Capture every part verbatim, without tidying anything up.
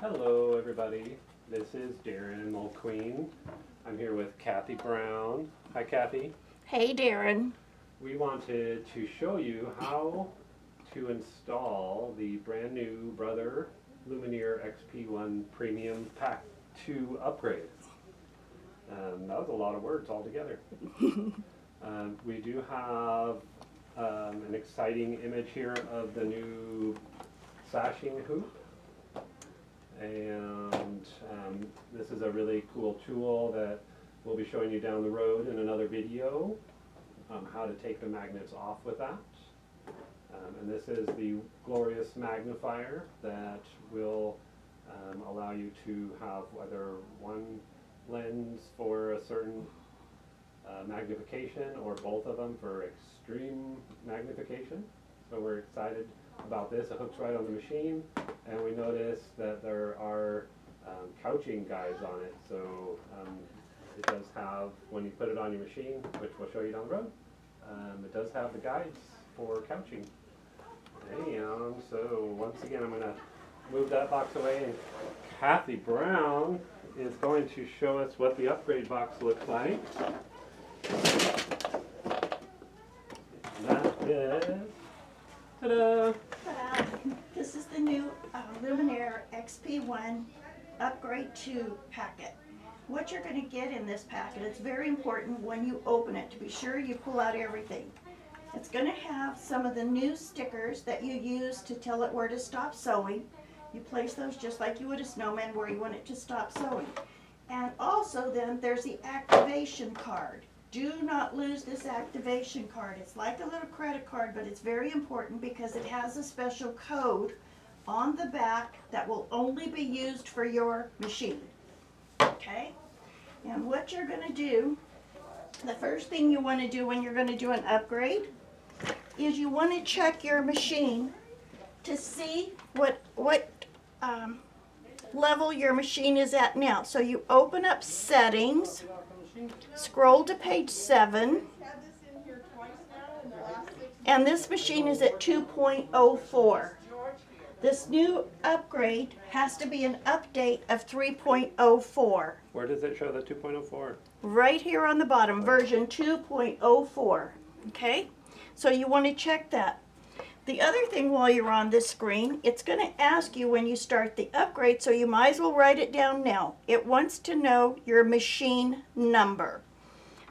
Hello everybody, this is Darren Mulqueen. I'm here with Kathy Brown. Hi Kathy. Hey Darren. We wanted to show you how to install the brand new Brother Luminaire X P one Premium Pack two upgrade. Um, that was a lot of words all together. um, we do have um, an exciting image here of the new sashing hoop. And um, this is a really cool tool that we'll be showing you down the road in another video, um, how to take the magnets off with that. Um, and this is the glorious magnifier that will um, allow you to have whether one lens for a certain uh, magnification or both of them for extreme magnification. So we're excited about this. It hooks right on the machine, and we notice that there are um, couching guides on it, so um, it does have, when you put it on your machine, which we'll show you down the road, um, it does have the guides for couching. And so once again, I'm going to move that box away, and Kathy Brown is going to show us what the upgrade box looks like. And that is, ta-da! Ta-da! This is the new uh, Luminaire X P one Upgrade two packet. What you're going to get in this packet, it's very important when you open it to be sure you pull out everything. It's going to have some of the new stickers that you use to tell it where to stop sewing. You place those just like you would a snowman where you want it to stop sewing. And also then there's the activation card. Do not lose this activation card. It's like a little credit card, but it's very important because it has a special code on the back that will only be used for your machine. Okay? And what you're going to do, the first thing you want to do when you're going to do an upgrade is you want to check your machine to see what, what um, level your machine is at now. So you open up Settings. Scroll to page seven, and this machine is at two point oh four. This new upgrade has to be an update of three point oh four. Where does it show the two point oh four? Right here on the bottom, version two point oh four. Okay, so you want to check that. The other thing while you're on this screen, it's going to ask you when you start the upgrade, so you might as well write it down now. It wants to know your machine number.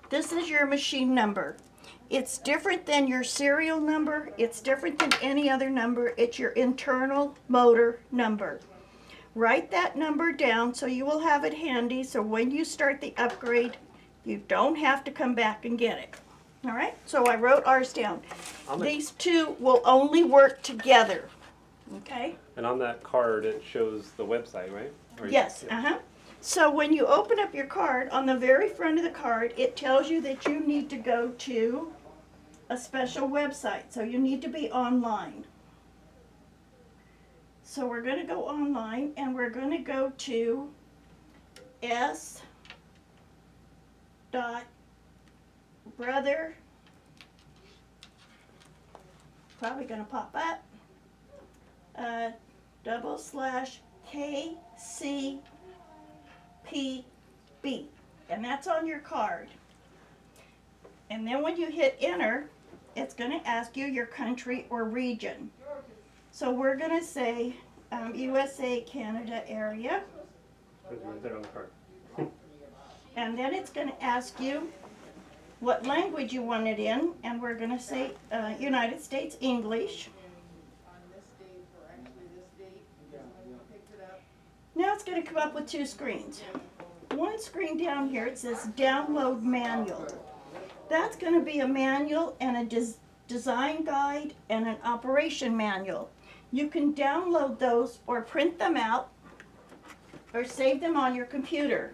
This is your machine number. It's different than your serial number. It's different than any other number. It's your internal motor number. Write that number down so you will have it handy, so when you start the upgrade, you don't have to come back and get it. All right, so I wrote ours down. On These the, two will only work together, okay? And on that card, it shows the website, right? Or yes, yeah. uh-huh. So when you open up your card, on the very front of the card, it tells you that you need to go to a special website. So you need to be online. So we're going to go online, and we're going to go to s dot com. Brother, probably going to pop up, uh, double slash K C P B, and that's on your card. And then when you hit enter, it's going to ask you your country or region. So we're going to say um, U S A, Canada area, and then it's going to ask you what language you want it in, and we're going to say uh, United States English. Now it's going to come up with two screens. One screen down here, it says Download Manual. That's going to be a manual and a des design guide and an operation manual. You can download those or print them out or save them on your computer.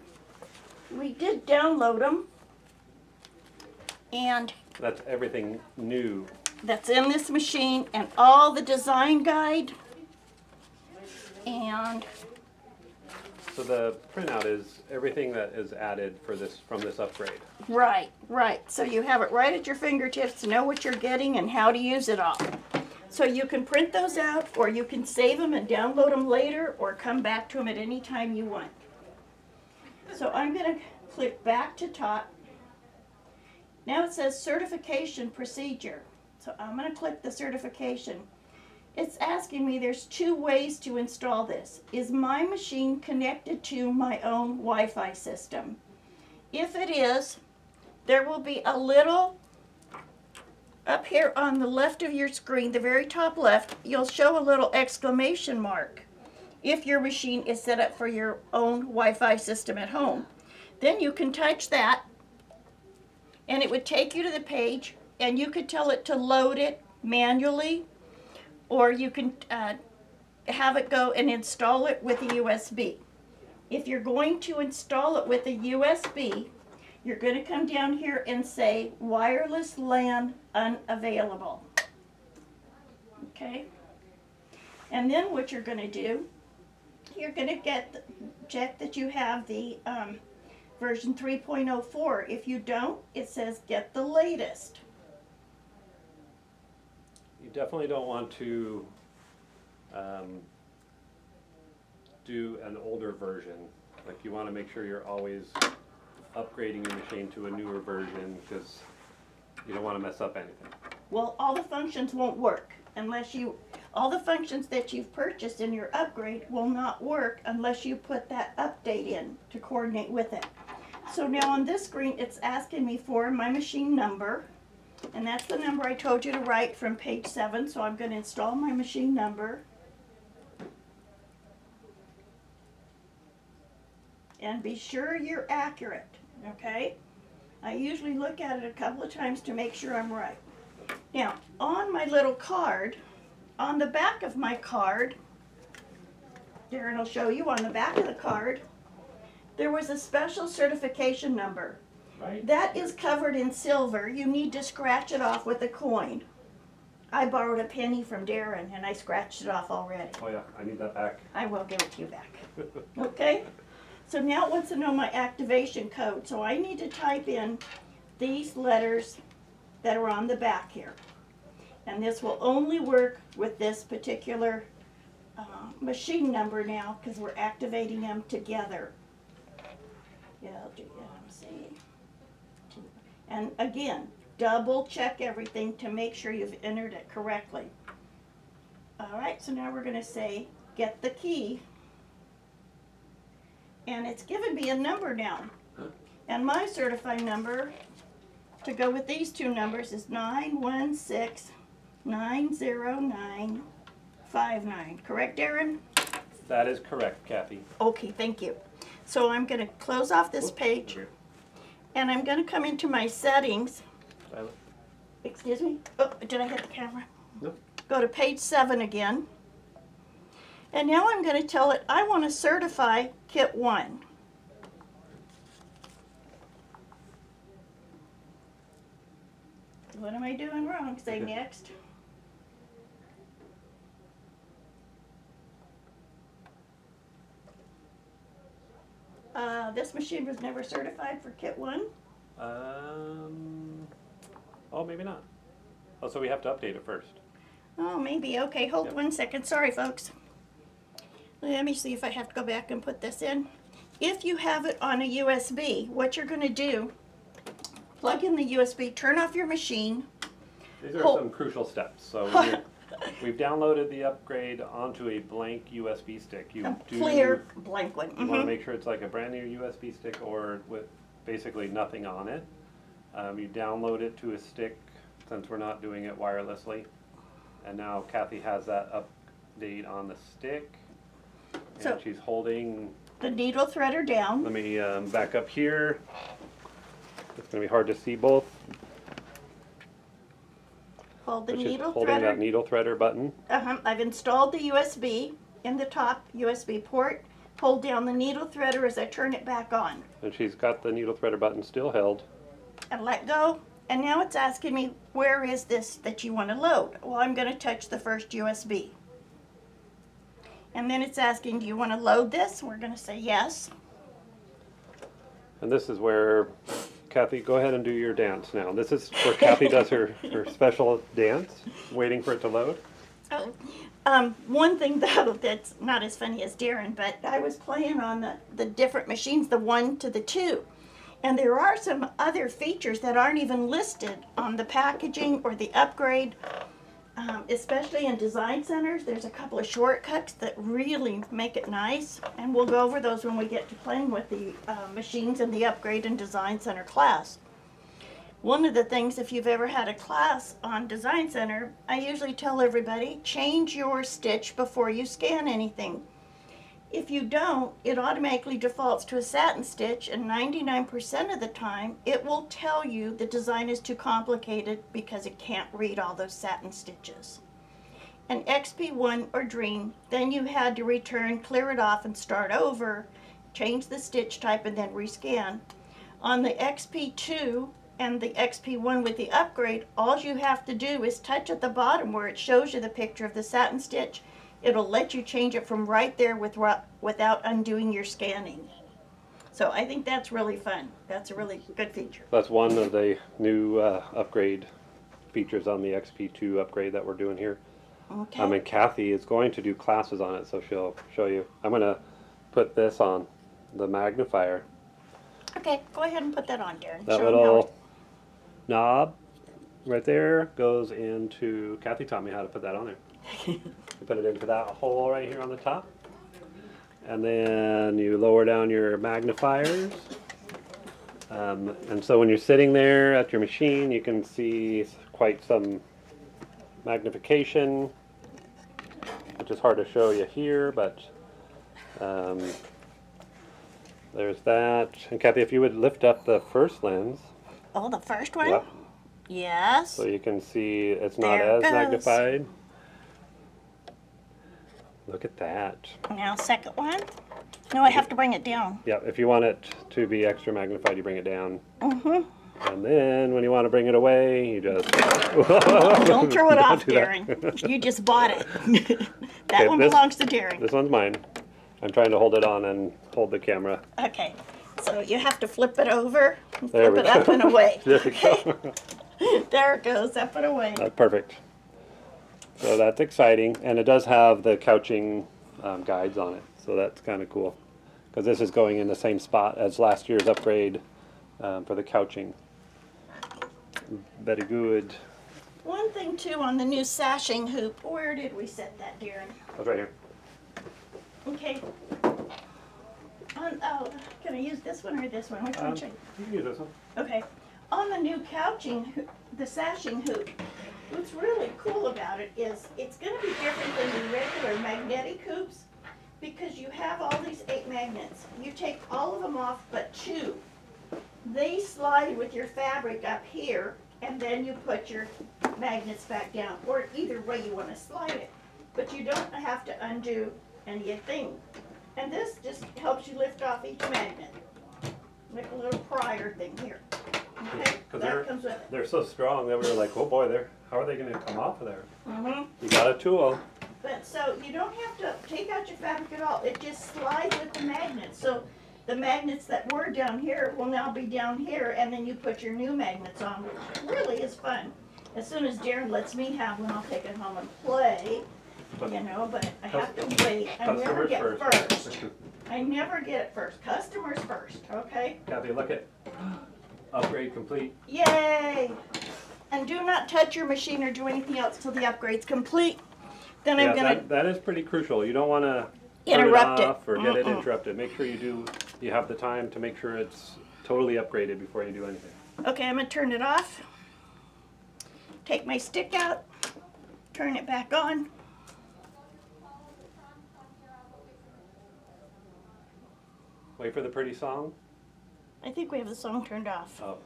We did download them. And that's everything new that's in this machine, and all the design guide. And so the printout is everything that is added for this from this upgrade. Right, right. So you have it right at your fingertips to know what you're getting and how to use it all. So you can print those out, or you can save them and download them later, or come back to them at any time you want. So I'm going to click back to top. Now it says certification procedure. So I'm going to click the certification. It's asking me there's two ways to install this. Is my machine connected to my own Wi-Fi system? If it is, there will be a little up here on the left of your screen, the very top left, you'll show a little exclamation mark if your machine is set up for your own Wi-Fi system at home. Then you can touch that and it would take you to the page, and you could tell it to load it manually, or you can uh, have it go and install it with a U S B. If you're going to install it with a U S B, you're going to come down here and say wireless LAN unavailable. Okay? And then what you're going to do, you're going to get the, check that you have the um, version three point oh four. If you don't, it says get the latest. You definitely don't want to um, do an older version. Like, you want to make sure you're always upgrading your machine to a newer version, because you don't want to mess up anything. Well, all the functions won't work unless you, all the functions that you've purchased in your upgrade will not work unless you put that update in to coordinate with it. So now on this screen, it's asking me for my machine number, and that's the number I told you to write from page seven. So I'm going to install my machine number and be sure you're accurate. Okay, I usually look at it a couple of times to make sure I'm right. Now, on my little card, on the back of my card, Darren will show you on the back of the card, there was a special certification number. Right. That is covered in silver. You need to scratch it off with a coin. I borrowed a penny from Darren and I scratched it off already. Oh yeah, I need that back. I will give it to you back. Okay? So now it wants to know my activation code. So I need to type in these letters that are on the back here. And this will only work with this particular uh, machine number now, because we're activating them together. Yeah, I'll do that. And again, double check everything to make sure you've entered it correctly. All right, so now we're going to say get the key. And it's given me a number now. And my certifying number to go with these two numbers is nine one six nine zero nine five nine. Correct, Darren? That is correct, Kathy. Okay, thank you. So I'm going to close off this page. And I'm going to come into my settings. Silent. Excuse me? Oh, did I hit the camera? No. Go to page seven again. And now I'm going to tell it I want to certify kit one. What am I doing wrong? Say next. Uh, this machine was never certified for kit one. Um, oh, maybe not. Oh, so we have to update it first. Oh, maybe. Okay, hold yep. one second. Sorry, folks. Let me see if I have to go back and put this in. If you have it on a U S B, what you're going to do, plug in the U S B, turn off your machine. These are hold. some crucial steps. So we've downloaded the upgrade onto a blank U S B stick. You a do, clear blank one. Mm-hmm. You want to make sure it's like a brand new U S B stick or with basically nothing on it. Um, you download it to a stick, since we're not doing it wirelessly. And now Kathy has that update on the stick. And so she's holding the needle threader down. Let me um, back up here. It's going to be hard to see both. Hold the needle threader. She's holding that needle threader button. Uh-huh. I've installed the U S B in the top U S B port. Hold down the needle threader as I turn it back on. And she's got the needle threader button still held. And let go. And now it's asking me, where is this that you want to load? Well, I'm going to touch the first U S B. And then it's asking, do you want to load this? We're going to say yes. And this is where, Kathy, go ahead and do your dance now. This is where Kathy does her, her special dance, waiting for it to load. Oh, um, one thing though that's not as funny as Darren, but I was playing on the, the different machines, the one to the two, and there are some other features that aren't even listed on the packaging or the upgrade, um, especially in Design Centers. There's a couple of shortcuts that really make it nice, and we'll go over those when we get to playing with the uh, machines in the upgrade and Design Center class. One of the things, if you've ever had a class on Design Center, I usually tell everybody, change your stitch before you scan anything. If you don't, it automatically defaults to a satin stitch, and ninety-nine percent of the time, it will tell you the design is too complicated because it can't read all those satin stitches. An X P one or Dream, then you had to return, clear it off, and start over, change the stitch type, and then rescan. On the X P two, and the X P one with the upgrade, all you have to do is touch at the bottom where it shows you the picture of the satin stitch. It'll let you change it from right there with, without undoing your scanning. So I think that's really fun. That's a really good feature. That's one of the new uh, upgrade features on the X P two upgrade that we're doing here. Okay. Um, and Kathy is going to do classes on it, so she'll show you. I'm going to put this on the magnifier. Okay, go ahead and put that on, Darren. That show little knob right there goes into, Kathy taught me how to put that on there. You put it into that hole right here on the top, and then you lower down your magnifiers, um, and so when you're sitting there at your machine, you can see quite some magnification, which is hard to show you here, but um, there's that. And Kathy, if you would lift up the first lens. Oh, the first one? Yep. Yes. So you can see it's not there as it magnified. Look at that. Now second one. No, I have to bring it down. Yeah, if you want it to be extra magnified, you bring it down. Mm-hmm. And then when you want to bring it away, you just... Don't, don't throw it don't off, Darren. You just bought it. That okay, one this, belongs to Darren. This one's mine. I'm trying to hold it on and hold the camera. Okay, so you have to flip it over, and there flip it go. Up and away. There we go. There it goes, up and away. That's perfect. So that's exciting, and it does have the couching um, guides on it, so that's kind of cool, because this is going in the same spot as last year's upgrade um, for the couching. Very good. One thing, too, on the new sashing hoop, where did we set that, Darren? That's right here. Okay. On, oh, can I use this one or this one? Which um, one should I? You can use this one. Okay. On the new couching, the sashing hoop, what's really cool about it is it's going to be different than the regular magnetic hoops because you have all these eight magnets. You take all of them off but two. They slide with your fabric up here, and then you put your magnets back down, or either way you want to slide it. But you don't have to undo and you think. And this just helps you lift off each magnet. Like a little prior thing here. Okay? That they're, comes with it. They're so strong that we were like, oh boy, they're, how are they going to come off of there? Mm-hmm. You got a tool. But so you don't have to take out your fabric at all. It just slides with the magnets. So the magnets that were down here will now be down here, and then you put your new magnets on, which really is fun. As soon as Darren lets me have one, I'll take it home and play. You know, but I have to wait. I never get it first. I never get it first. Customers first, okay? Kathy, look at upgrade complete. Yay! And do not touch your machine or do anything else till the upgrade's complete. Then yeah, I'm gonna. That, that is pretty crucial. You don't want to interrupt it, off it or get mm-mm. it interrupted. Make sure you do. You have the time to make sure it's totally upgraded before you do anything. Okay, I'm gonna turn it off. Take my stick out. Turn it back on. Wait for the pretty song? I think we have the song turned off. Oh.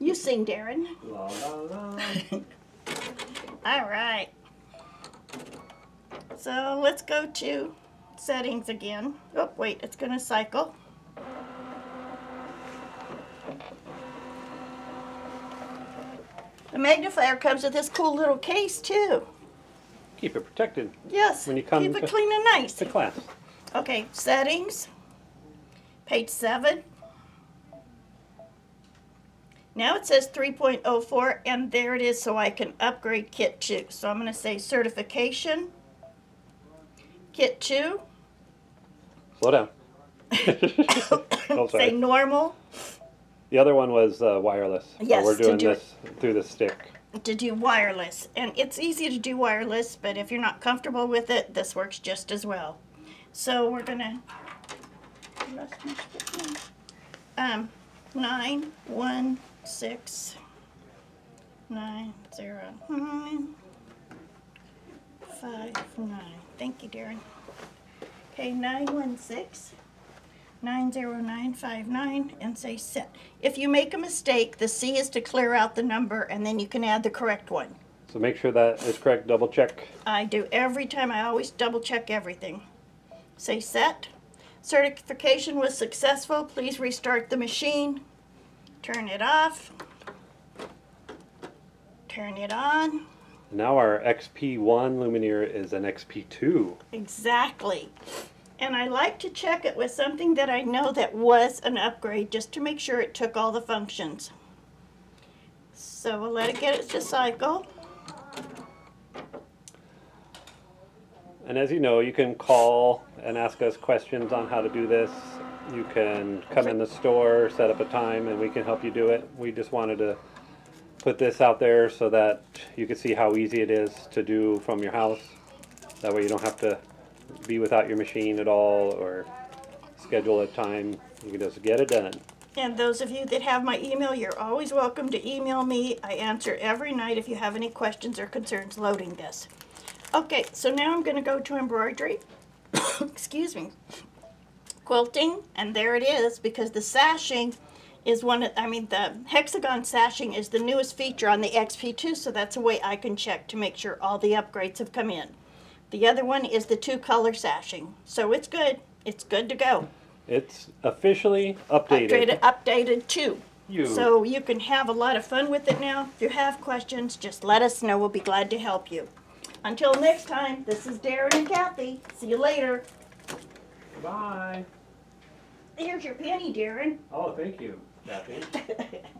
You sing, Darren. La, la, la. All right. So let's go to settings again. Oh, wait, it's going to cycle. The magnifier comes with this cool little case, too. Keep it protected. Yes. When you come keep it clean and nice. To class. Okay, settings. Page seven, Now it says three point oh four, and there it is, so I can upgrade Kit two. So I'm going to say certification, Kit two. Slow down. Oh, say normal. The other one was uh, wireless. Yes, so we're doing do this it. through the stick. To do wireless, and it's easy to do wireless, but if you're not comfortable with it, this works just as well. So we're gonna um nine one six nine zero nine five nine. Thank you, Darren. Okay, nine one six. nine zero nine five nine, and say set. If you make a mistake, the C is to clear out the number, and then you can add the correct one. So make sure that is correct. Double check. I do every time. I always double check everything. Say set. Certification was successful. Please restart the machine. Turn it off. Turn it on. Now our X P one Luminaire is an X P two. Exactly. And I like to check it with something that I know that was an upgrade, just to make sure it took all the functions. So we'll let it get it to cycle. And as you know, you can call and ask us questions on how to do this. You can come in the store, set up a time, and we can help you do it. We just wanted to put this out there so that you can see how easy it is to do from your house. That way you don't have to be without your machine at all or schedule a time. You can just get it done. And those of you that have my email, you're always welcome to email me. I answer every night if you have any questions or concerns loading this. Okay, so now I'm going to go to embroidery. Excuse me. Quilting, and there it is, because the sashing is one of, I mean, the hexagon sashing is the newest feature on the X P two, so that's a way I can check to make sure all the upgrades have come in. The other one is the two-color sashing. So it's good. It's good to go. It's officially updated. Updated, updated too. You. So you can have a lot of fun with it now. If you have questions, just let us know. We'll be glad to help you. Until next time, this is Darren and Kathy. See you later. Bye. Here's your penny, Darren. Oh, thank you, Kathy.